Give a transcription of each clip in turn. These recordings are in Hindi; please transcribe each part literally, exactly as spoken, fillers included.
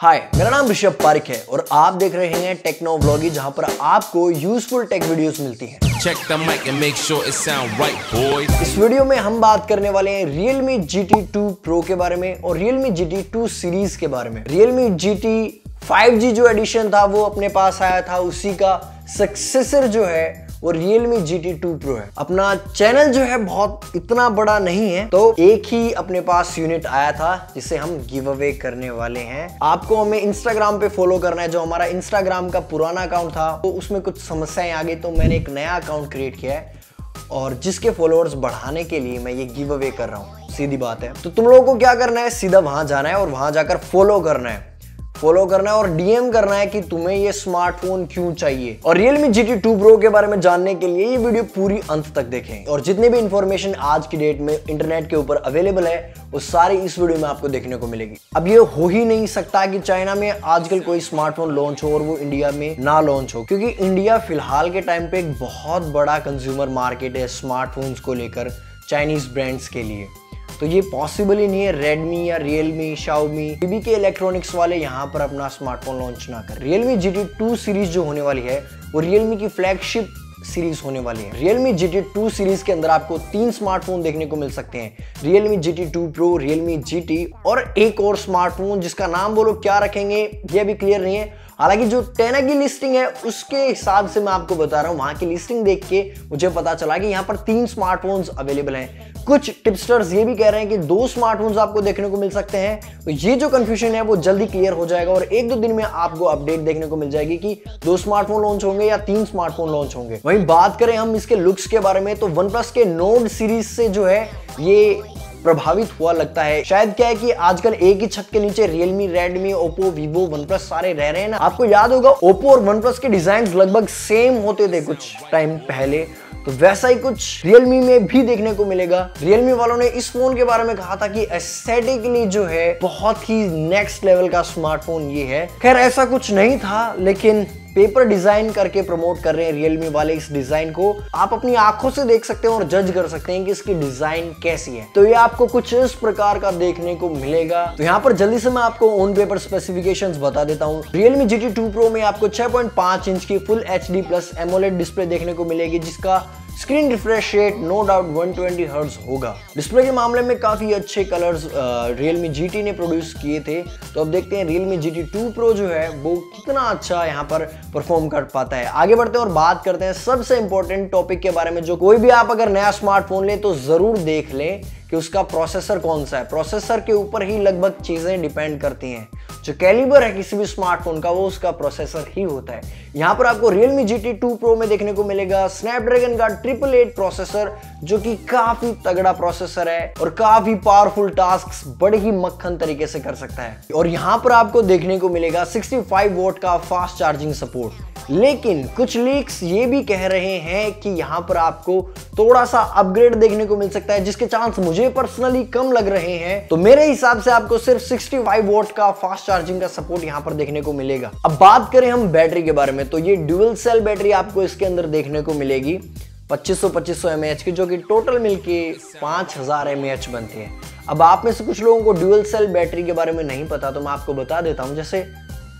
हाय, मेरा नाम ऋषभ पारेख है और आप देख रहे हैं टेक्नो व्लॉगिंग, जहां पर आपको यूजफुल टेक वीडियोस मिलती हैं। Check the mic and make sure it sound right, boys. इस वीडियो में हम बात करने वाले हैं Realme G T two Pro के बारे में और Realme G T two series के बारे में। Realme G T five G जो एडिशन था वो अपने पास आया था, उसी का सक्सेसर जो है और Realme G T two Pro है। अपना चैनल जो है बहुत इतना बड़ा नहीं है, तो एक ही अपने पास यूनिट आया था जिसे हम गिव अवे करने वाले हैं। आपको हमें Instagram पे फॉलो करना है। जो हमारा Instagram का पुराना अकाउंट था तो उसमें कुछ समस्याएं आ गई, तो मैंने एक नया अकाउंट क्रिएट किया है और जिसके फॉलोअर्स बढ़ाने के लिए मैं ये गिव अवे कर रहा हूँ। सीधी बात है। तो तुम लोगों को क्या करना है, सीधा वहां जाना है और वहां जाकर फॉलो करना है फॉलो करना है और डीएम करना है कि तुम्हें ये स्मार्टफोन क्यों चाहिए। और Realme G T two Pro के बारे में जानने के लिए ये वीडियो पूरी अंत तक देखें और जितने भी इंफॉर्मेशन आज की डेट में इंटरनेट के ऊपर अवेलेबल है वो सारी इस वीडियो में आपको देखने को मिलेगी। अब ये हो ही नहीं सकता कि चाइना में आजकल कोई स्मार्टफोन लॉन्च हो और वो इंडिया में ना लॉन्च हो, क्योंकि इंडिया फिलहाल के टाइम पे एक बहुत बड़ा कंज्यूमर मार्केट है स्मार्टफोन को लेकर चाइनीज ब्रांड्स के लिए। तो ये पॉसिबल ही नहीं है Redmi या Realme, Xiaomi, बीबी के इलेक्ट्रॉनिक्स वाले यहाँ पर अपना स्मार्टफोन लॉन्च ना कर। Realme G T two series जो होने वाली है वो Realme की फ्लैगशिप सीरीज होने वाली है। Realme G T two series के अंदर आपको तीन स्मार्टफोन देखने को मिल सकते हैं, Realme G T two Pro, Realme G T और एक और स्मार्टफोन जिसका नाम बोलो क्या रखेंगे ये भी क्लियर नहीं है। हालांकि जो टेना की लिस्टिंग है उसके हिसाब से मैं आपको बता रहा हूँ, वहां की लिस्टिंग देख के मुझे पता चला कि यहाँ पर तीन स्मार्टफोन्स अवेलेबल हैं। कुछ टिप्स्टर्स ये भी कह रहे हैं कि दो स्मार्टफोन्स आपको देखने को मिल सकते हैं, तो ये जो कंफ्यूजन है वो जल्दी क्लियर हो जाएगा और एक दो दिन में आपको अपडेट देखने को मिल जाएगी कि दो स्मार्टफोन लॉन्च होंगे या तीन स्मार्टफोन लॉन्च होंगे। वहीं बात करें हम इसके लुक्स के बारे में, तो वन प्लस के नोड सीरीज से जो है ये प्रभावित हुआ लगता है। शायद क्या है कि आजकल एक ही छत के नीचे Realme, Redmi, Oppo, Vivo, OnePlus सारे रह रहे हैं ना। आपको याद होगा Oppo और OnePlus के डिजाइन लगभग सेम होते थे कुछ टाइम पहले, तो वैसा ही कुछ Realme में भी देखने को मिलेगा। Realme वालों ने इस फोन के बारे में कहा था कि एस्थेटिकली जो है बहुत ही नेक्स्ट लेवल का स्मार्टफोन ये है। खैर ऐसा कुछ नहीं था, लेकिन पेपर डिजाइन करके प्रमोट कर रहे हैं Realme वाले इस डिजाइन को। आप अपनी आंखों से देख सकते हैं और जज कर सकते हैं कि इसकी डिजाइन कैसी है, तो ये आपको कुछ इस प्रकार का देखने को मिलेगा। तो यहाँ पर जल्दी से मैं आपको ऑन पेपर स्पेसिफिकेशंस बता देता हूँ। Realme G T two Pro में आपको छह पॉइंट पाँच इंच की full H D plus AMOLED display देखने को मिलेगी, जिसका screen refresh rate no doubt one twenty hertz होगा। डिस्प्ले के मामले में काफी अच्छे कलर्स Realme जी टी ने प्रोड्यूस किए थे, तो अब देखते हैं Realme G T two Pro जो है वो कितना अच्छा यहाँ पर परफॉर्म कर पाता है। आगे बढ़ते हैं और बात करते हैं सबसे इंपॉर्टेंट टॉपिक के बारे में, जो कोई भी आप अगर नया स्मार्टफोन लें तो जरूर देख लें कि उसका प्रोसेसर कौन सा है। प्रोसेसर के ऊपर ही लगभग चीजें डिपेंड करती हैं। जो कैलिबर है किसी भी स्मार्टफोन का वो उसका प्रोसेसर ही होता है। यहाँ पर आपको Realme G T two Pro में देखने को मिलेगा स्नैपड्रैगन का ट्रिपल एट प्रोसेसर, जो कि काफी तगड़ा प्रोसेसर है और काफी पावरफुल टास्क्स बड़े ही मक्खन तरीके से कर सकता है। और यहाँ पर आपको देखने को मिलेगा सिक्सटी फाइव वॉट का फास्ट चार्जिंग सपोर्ट। लेकिन कुछ लीक्स ये भी कह रहे हैं कि यहाँ पर आपको थोड़ा सा अपग्रेड देखने को मिल सकता है, जिसके चांस मुझे पर्सनली कम लग रहे हैं। तो मेरे हिसाब से आपको सिर्फ सिक्सटी फाइव वॉट का फास्ट चार्जिंग का सपोर्ट यहाँ पर देखने को मिलेगा। अब बात करें हम बैटरी के बारे में, तो ये ड्यूल सेल बैटरी आपको इसके अंदर देखने को मिलेगी पच्चीस सौ पच्चीस सौ एमएएच की, जो कि टोटल मिलके पाँच हज़ार एमएएच बनती है। अब आप में से कुछ लोगों को ड्यूल सेल बैटरी के बारे में नहीं पता, तो मैं आपको बता देता हूँ। जैसे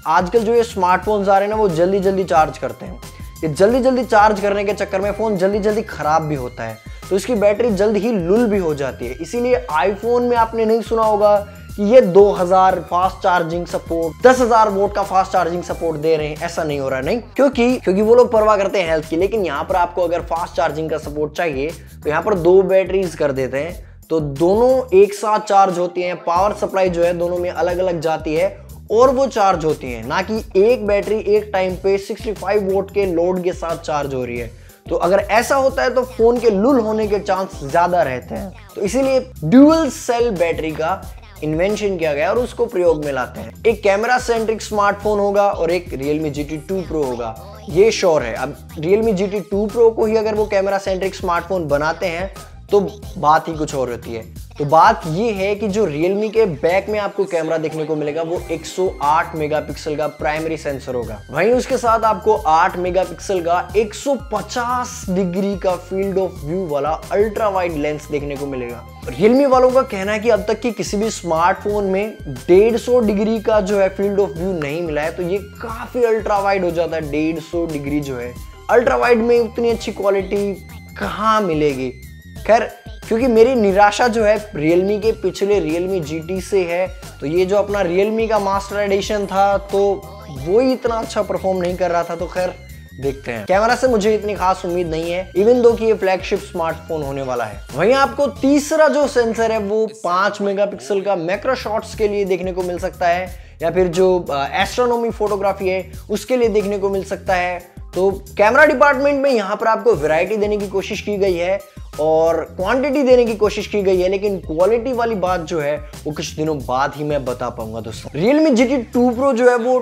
आजकल जो ये स्मार्टफोन्स आ रहे हैं ना वो जल्दी जल्दी चार्ज करते हैं, ये जल्दी जल्दी चार्ज करने के चक्कर में फ़ोन जल्दी जल्दी ख़राब भी होता है, तो इसकी बैटरी जल्द ही लुल भी हो जाती है। इसीलिए आईफोन में आपने नहीं सुना होगा कि ये दो हज़ार फास्ट चार्जिंग सपोर्ट, दस हज़ार वोट का फास्ट चार्जिंग सपोर्ट दे रहे हैं, ऐसा नहीं हो रहा है। नहीं क्योंकि क्योंकि वो लोग परवाह करते हैं हेल्थ की। लेकिन यहाँ पर आपको अगर फास्ट चार्जिंग का सपोर्ट चाहिए तो यहाँ पर दो बैटरीज कर देते हैं, तो दोनों एक साथ चार्ज होती हैं। पावर सप्लाई जो है दोनों में अलग अलग जाती है और वो चार्ज होती हैं, ना कि एक बैटरी एक टाइम पे सिक्सटी फाइव वोल्ट के लोड के साथ चार्ज हो रही है। तो अगर ऐसा होता है तो फोन के लुल होने के चांस ज्यादा रहते हैं, तो इसीलिए ड्यूल सेल बैटरी का इन्वेंशन किया गया और उसको प्रयोग में लाते हैं। एक कैमरा सेंट्रिक स्मार्टफोन होगा और एक Realme G T two Pro होगा, ये श्योर है। अब Realme G T two Pro को ही अगर वो कैमरा सेंट्रिक स्मार्टफोन बनाते हैं तो बात ही कुछ और होती है। तो बात ये है कि जो Realme के बैक में आपको कैमरा देखने को मिलेगा वो एक सौ आठ मेगापिक्सल का प्राइमरी सेंसर होगा। वहीं उसके साथ आपको आठ मेगापिक्सल का एक सौ पचास डिग्री का फील्ड ऑफ व्यू वाला अल्ट्रा वाइड लेंस देखने को मिलेगा। Realme वालों का कहना है कि अब तक की किसी भी स्मार्टफोन में एक सौ पचास डिग्री का जो है फील्ड ऑफ व्यू नहीं मिला है, तो ये काफी अल्ट्रा वाइड हो जाता है। एक सौ पचास डिग्री जो है अल्ट्रा वाइड में उतनी अच्छी क्वालिटी कहाँ मिलेगी। खैर, क्योंकि मेरी निराशा जो है Realme के पिछले Realme जी टी से है, तो ये जो अपना Realme का मास्टर एडिशन था तो वो ही इतना अच्छा परफॉर्म नहीं कर रहा था। तो खैर देखते हैं, कैमरा से मुझे इतनी खास उम्मीद नहीं है, इवन दो कि ये फ्लैगशिप स्मार्टफोन होने वाला है। वहीं आपको तीसरा जो सेंसर है वो पांच मेगापिक्सल का मैक्रो शॉट्स के लिए देखने को मिल सकता है, या फिर जो एस्ट्रोनॉमी फोटोग्राफी है उसके लिए देखने को मिल सकता है। तो कैमरा डिपार्टमेंट में यहाँ पर आपको वैरायटी देने की कोशिश की गई है और क्वांटिटी देने की कोशिश की गई है, लेकिन क्वालिटी वाली बात जो है वो कुछ दिनों बाद ही मैं बता पाऊंगा दोस्तों। Realme G T two Pro जो है वो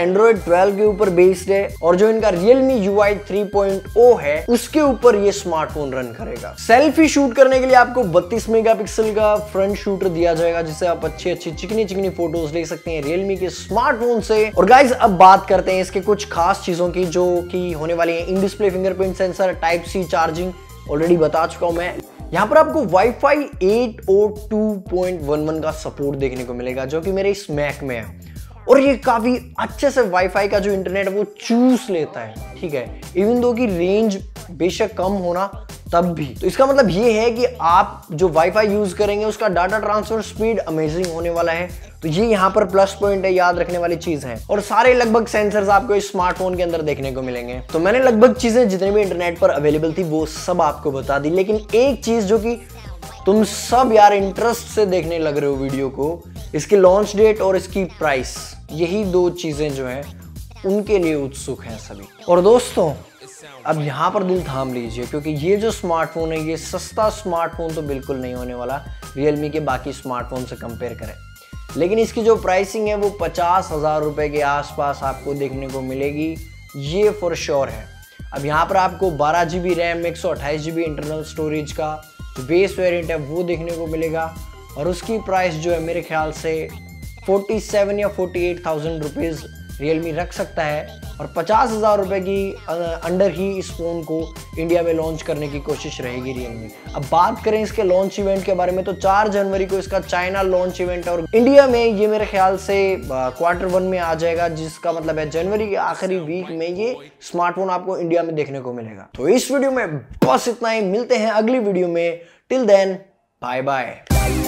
Android ट्वेल्व के ऊपर बेस्ड है और जो इनका Realme U I three point O है उसके ऊपर ये स्मार्टफोन रन करेगा। सेल्फी शूट करने के लिए आपको बत्तीस मेगापिक्सल का फ्रंट शूटर दिया जाएगा, जिससे आप अच्छी अच्छी चिकनी चिकनी फोटोज ले सकते हैं Realme के स्मार्टफोन से। और गाइज, अब बात करते हैं इसके कुछ खास चीजों की जो की होने वाली है। In display fingerprint sensor, type C charging already बता चुका हूं मैं। यहाँ पर आपको WiFi eight O two point one one का सपोर्ट देखने को मिलेगा जो कि मेरे इस मैक में है, और ये काफी अच्छे से वाईफाई का जो इंटरनेट है वो चूस लेता है, ठीक है, इवन दो कि रेंज बेशक कम होना तब भी। तो इसका मतलब ये है कि आप जो वाईफाई यूज करेंगे उसका डाटा ट्रांसफर स्पीड अमेजिंग होने वाला है, तो ये यहाँ पर प्लस पॉइंट है, याद रखने वाली चीज है। और सारे लगभग सेंसर्स आपको इस स्मार्टफोन के अंदर देखने को मिलेंगे। तो मैंने लगभग चीजें जितने भी इंटरनेट पर अवेलेबल थी वो सब आपको बता दी, लेकिन एक चीज जो कि तुम सब यार इंटरेस्ट से देखने लग रहे हो वीडियो को, इसकी लॉन्च डेट और इसकी प्राइस, यही दो चीजें जो है उनके लिए उत्सुक हैं सभी। और दोस्तों अब यहाँ पर दिल थाम लीजिए, क्योंकि ये जो स्मार्टफोन है ये सस्ता स्मार्टफोन तो बिल्कुल नहीं होने वाला Realme के बाकी स्मार्टफोन से कंपेयर करें, लेकिन इसकी जो प्राइसिंग है वो पचास हज़ार रुपये के आसपास आपको देखने को मिलेगी, ये फॉर श्योर है। अब यहाँ पर आपको बारह जी बी रैम, एक सौ अट्ठाईस जी बी इंटरनल स्टोरेज का जो बेस वेरियंट है वो देखने को मिलेगा, और उसकी प्राइस जो है मेरे ख्याल से फोर्टी सेवन या forty eight thousand rupees Realme रख सकता है, और पचास हज़ार रुपये की अंडर ही इस फ़ोन को इंडिया में लॉन्च करने की कोशिश रहेगी Realme। अब बात करें इसके लॉन्च इवेंट के बारे में, तो चार जनवरी को इसका चाइना लॉन्च इवेंट है और इंडिया में ये मेरे ख्याल से क्वार्टर वन में आ जाएगा, जिसका मतलब है जनवरी के आखिरी वीक में ये स्मार्टफोन आपको इंडिया में देखने को मिलेगा। तो इस वीडियो में बस इतना ही, मिलते हैं अगली वीडियो में, टिल देन बाय बाय।